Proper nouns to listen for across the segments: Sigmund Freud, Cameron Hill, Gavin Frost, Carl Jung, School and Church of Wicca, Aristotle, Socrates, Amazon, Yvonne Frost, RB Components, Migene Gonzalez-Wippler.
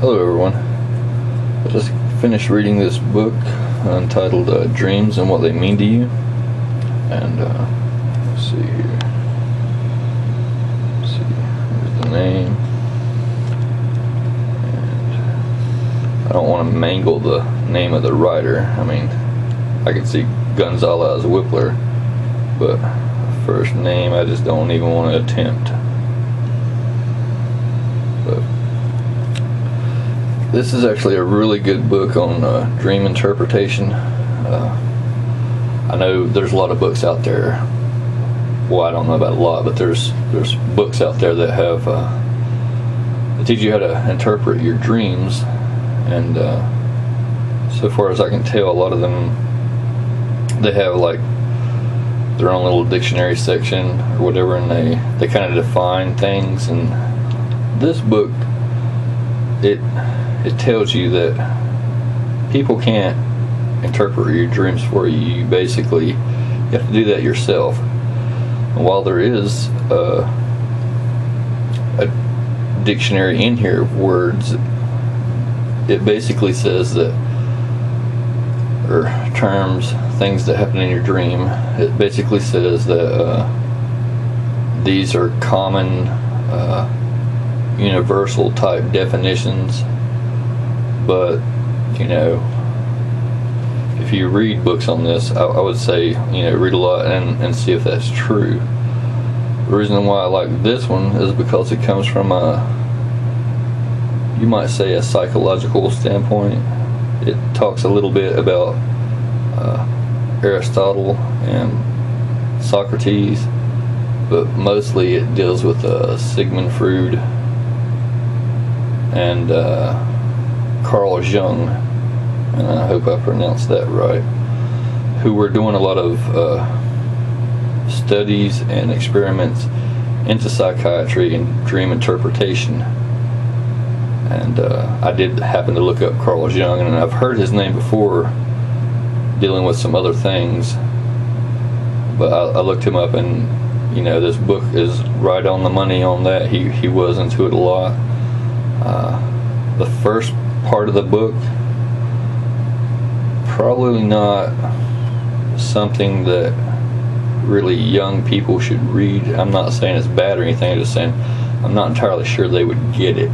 Hello everyone. I just finished reading this book entitled Dreams and What They Mean to You. And let's see here. Let's see, here's the name. And I don't want to mangle the name of the writer. I mean, I can see Gonzalez-Wippler, but first name I just don't even want to attempt. This is actually a really good book on dream interpretation. I know there's a lot of books out there. Well, I don't know about a lot, but there's books out there that have that teach you how to interpret your dreams. And so far as I can tell, a lot of them, they have like their own little dictionary section or whatever, and they kind of define things. And this book, it tells you that people can't interpret your dreams for you. You basically, you have to do that yourself. And while there is a dictionary in here of words, it basically says that, or terms, things that happen in your dream, it basically says that these are common universal type definitions. But you know, if you read books on this, I would say, you know, read a lot and see if that's true. The reason why I like this one is because it comes from you might say a psychological standpoint. It talks a little bit about Aristotle and Socrates, but mostly it deals with Sigmund Freud and Carl Jung, and I hope I pronounced that right, who were doing a lot of studies and experiments into psychiatry and dream interpretation. And I did happen to look up Carl Jung, and I've heard his name before dealing with some other things, but I looked him up, and you know, this book is right on the money on that. He was into it a lot. The first part of the book, probably not something that really young people should read. I'm not saying it's bad or anything, I'm just saying I'm not entirely sure they would get it.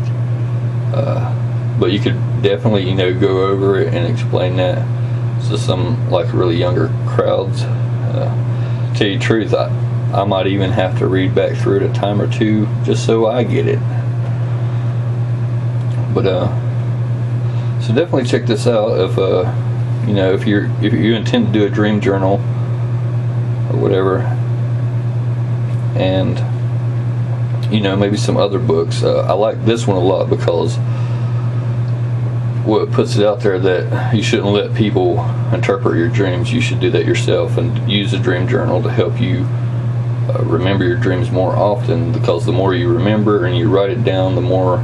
But you could definitely, you know, go over it and explain that to some like really younger crowds. To tell you the truth, I might even have to read back through it a time or two just so I get it. But so definitely check this out if you know, if you intend to do a dream journal or whatever, and you know, maybe some other books. I like this one a lot because what puts it out there that you shouldn't let people interpret your dreams. You should do that yourself and use a dream journal to help you remember your dreams more often, because the more you remember and you write it down, the more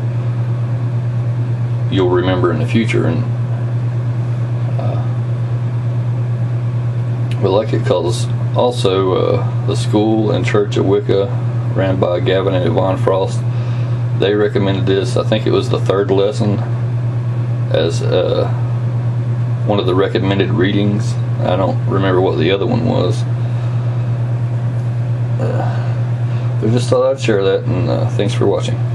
you'll remember in the future. And we like it because also the School and Church of Wicca, ran by Gavin and Yvonne Frost, they recommended this. I think it was the third lesson as one of the recommended readings. I don't remember what the other one was. We just thought I'd share that, and thanks for watching.